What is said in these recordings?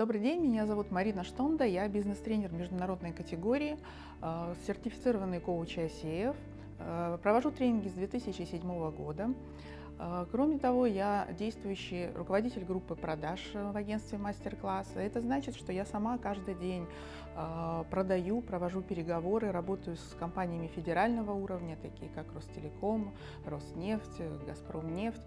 Добрый день, меня зовут Марина Штонда, я бизнес-тренер международной категории, сертифицированный коуч ICF, провожу тренинги с 2007 года. Кроме того, я действующий руководитель группы продаж в агентстве «Мастер-класса». Это значит, что я сама каждый день продаю, провожу переговоры, работаю с компаниями федерального уровня, такие как Ростелеком, Роснефть, Газпромнефть.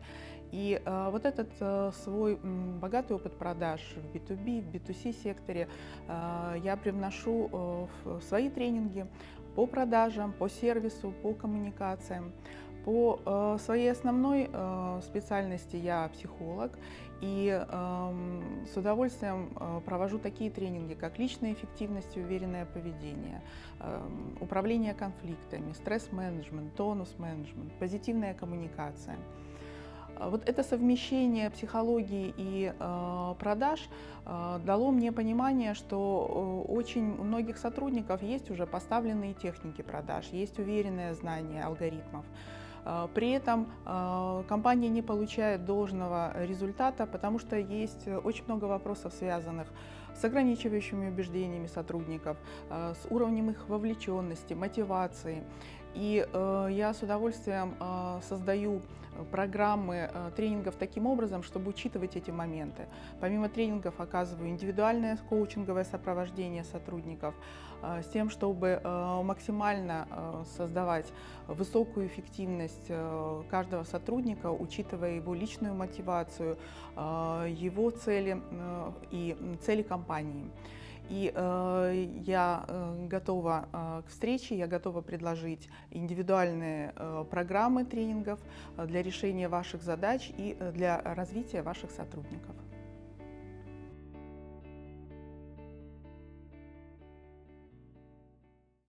И вот этот свой богатый опыт продаж в B2B, в B2C секторе я привношу в свои тренинги по продажам, по сервису, по коммуникациям. По своей основной специальности я психолог, и с удовольствием провожу такие тренинги, как личная эффективность и уверенное поведение, управление конфликтами, стресс-менеджмент, тонус-менеджмент, позитивная коммуникация. Вот это совмещение психологии и продаж дало мне понимание, что очень у многих сотрудников есть уже поставленные техники продаж, есть уверенное знание алгоритмов. При этом компания не получает должного результата, потому что есть очень много вопросов, связанных с ограничивающими убеждениями сотрудников, с уровнем их вовлеченности, мотивации. И я с удовольствием создаю программы тренингов таким образом, чтобы учитывать эти моменты. Помимо тренингов оказываю индивидуальное коучинговое сопровождение сотрудников с тем, чтобы максимально создавать высокую эффективность каждого сотрудника, учитывая его личную мотивацию, его цели и цели компании. И я готова к встрече, я готова предложить индивидуальные программы тренингов для решения ваших задач и для развития ваших сотрудников.